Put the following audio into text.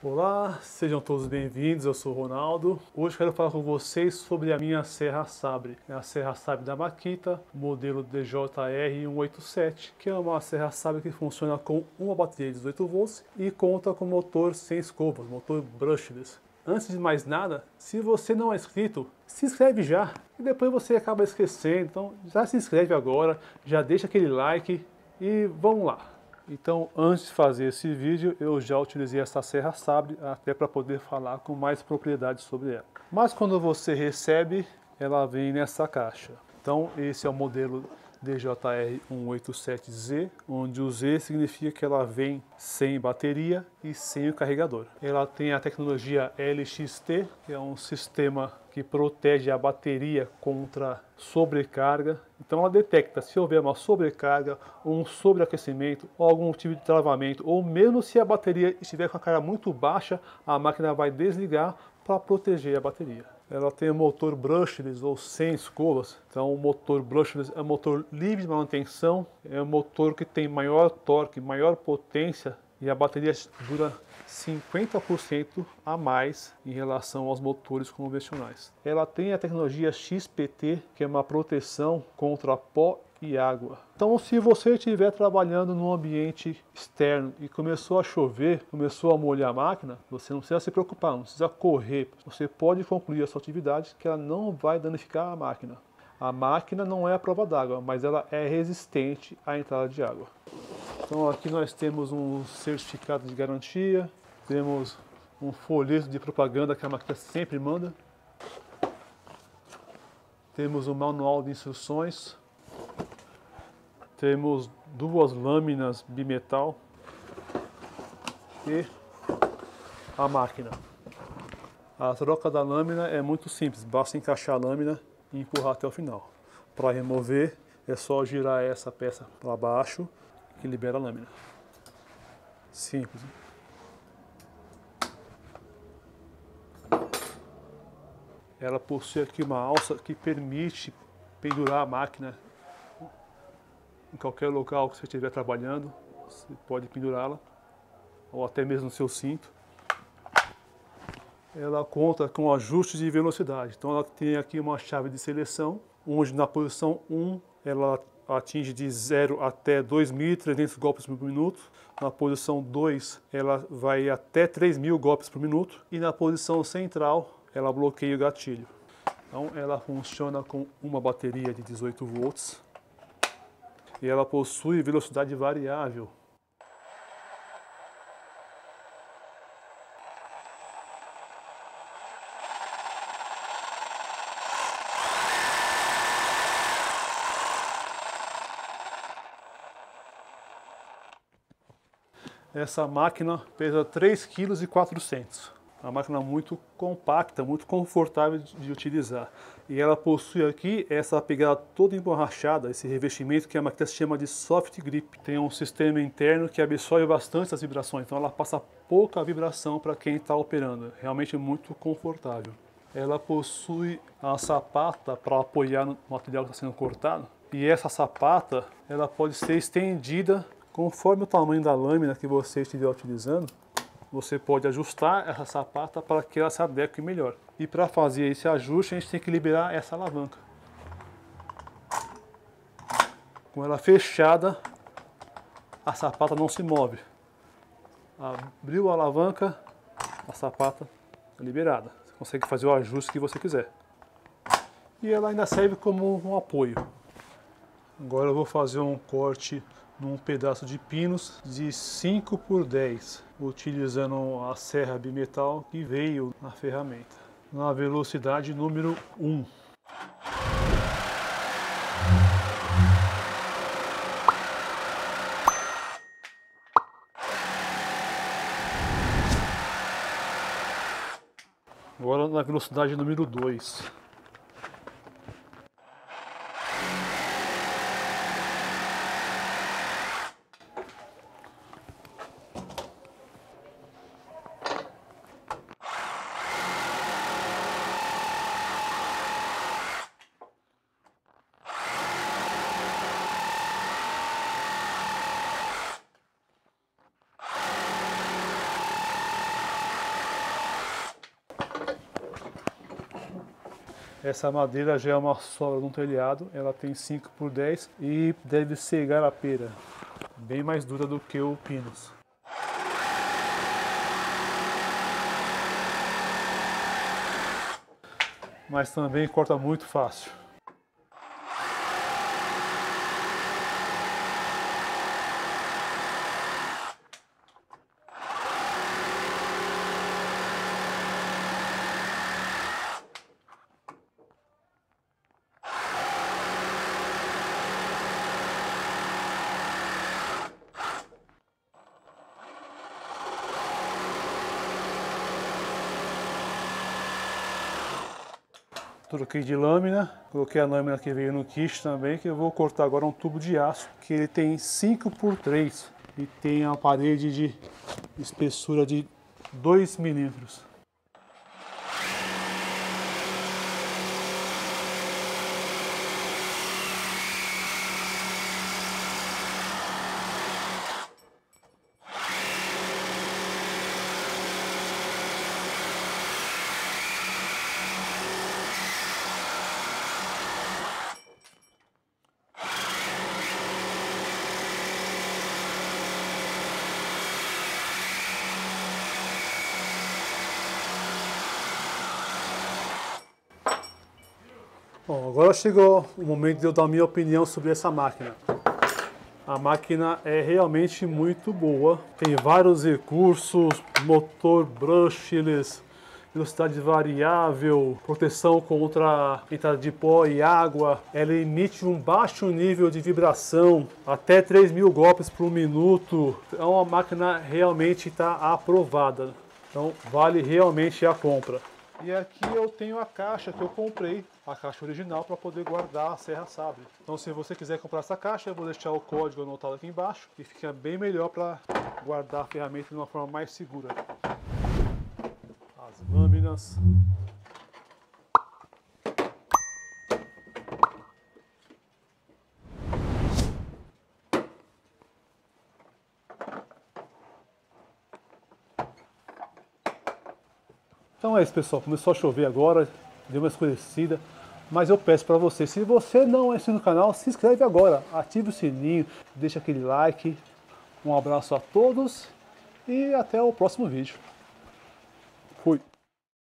Olá, sejam todos bem-vindos, eu sou o Ronaldo. Hoje quero falar com vocês sobre a minha Serra Sabre. É a Serra Sabre da Makita, modelo DJR187Z, que é uma Serra Sabre que funciona com uma bateria de 18V e conta com motor sem escovas, motor brushless. Antes de mais nada, se você não é inscrito, se inscreve já e depois você acaba esquecendo, então já se inscreve agora, já deixa aquele like e vamos lá. Então, antes de fazer esse vídeo, eu já utilizei essa Serra Sabre até para poder falar com mais propriedade sobre ela. Mas quando você recebe, ela vem nessa caixa. Então, esse é o modelo DJR187Z, onde o Z significa que ela vem sem bateria e sem o carregador. Ela tem a tecnologia LXT, que é um sistema que protege a bateria contra sobrecarga. Então ela detecta se houver uma sobrecarga, ou um sobreaquecimento, ou algum tipo de travamento, ou mesmo se a bateria estiver com a carga muito baixa, a máquina vai desligar para proteger a bateria. Ela tem um motor brushless ou sem escovas. Então o motor brushless é um motor livre de manutenção, é um motor que tem maior torque, maior potência e a bateria dura 50% a mais em relação aos motores convencionais. Ela tem a tecnologia XPT, que é uma proteção contra pó e água. Então, se você estiver trabalhando num ambiente externo e começou a chover, começou a molhar a máquina, você não precisa se preocupar, não precisa correr. Você pode concluir a sua atividade que ela não vai danificar a máquina. A máquina não é à prova d'água, mas ela é resistente à entrada de água. Então, aqui nós temos um certificado de garantia, temos um folheto de propaganda que a Makita sempre manda, temos um manual de instruções, temos duas lâminas bimetal e a máquina. A troca da lâmina é muito simples, basta encaixar a lâmina e empurrar até o final. Para remover é só girar essa peça para baixo que libera a lâmina. Simples. Ela possui aqui uma alça que permite pendurar a máquina em qualquer local que você estiver trabalhando, você pode pendurá-la, ou até mesmo no seu cinto. Ela conta com ajuste de velocidade, então ela tem aqui uma chave de seleção, onde na posição 1 ela atinge de 0 até 2.300 golpes por minuto, na posição 2 ela vai até 3.000 golpes por minuto, e na posição central ela bloqueia o gatilho. Então ela funciona com uma bateria de 18V, e ela possui velocidade variável. Essa máquina pesa 3,4 kg. É uma máquina muito compacta, muito confortável de utilizar. E ela possui aqui essa pegada toda emborrachada, esse revestimento que a Makita chama de soft grip. Tem um sistema interno que absorve bastante as vibrações, então ela passa pouca vibração para quem está operando. Realmente muito confortável. Ela possui a sapata para apoiar no material que está sendo cortado. E essa sapata ela pode ser estendida conforme o tamanho da lâmina que você estiver utilizando. Você pode ajustar essa sapata para que ela se adeque melhor. E para fazer esse ajuste, a gente tem que liberar essa alavanca. Com ela fechada, a sapata não se move. Abriu a alavanca, a sapata é liberada. Você consegue fazer o ajuste que você quiser. E ela ainda serve como um apoio. Agora eu vou fazer um corte num pedaço de pinos de 5x10, utilizando a serra bimetal que veio na ferramenta, na velocidade número 1. Agora na velocidade número 2. Essa madeira já é uma sobra de um telhado, ela tem 5x10 e deve ser garapeira, bem mais dura do que o pinus. Mas também corta muito fácil. Troquei de lâmina, coloquei a lâmina que veio no kit também, que eu vou cortar agora um tubo de aço, que ele tem 5x3 e tem a parede de espessura de 2 milímetros. Bom, agora chegou o momento de eu dar minha opinião sobre essa máquina. A máquina é realmente muito boa, tem vários recursos, motor brushless, velocidade variável, proteção contra entrada de pó e água, ela emite um baixo nível de vibração, até 3.000 golpes por minuto, então a máquina realmente está aprovada, então vale realmente a compra. E aqui eu tenho a caixa que eu comprei, a caixa original, para poder guardar a Serra Sabre. Então se você quiser comprar essa caixa, eu vou deixar o código anotado aqui embaixo, e fica bem melhor para guardar a ferramenta de uma forma mais segura. As lâminas. Então é isso, pessoal, começou a chover agora, deu uma escurecida, mas eu peço para você, se você não é inscrito no canal, se inscreve agora, ative o sininho, deixa aquele like, um abraço a todos e até o próximo vídeo.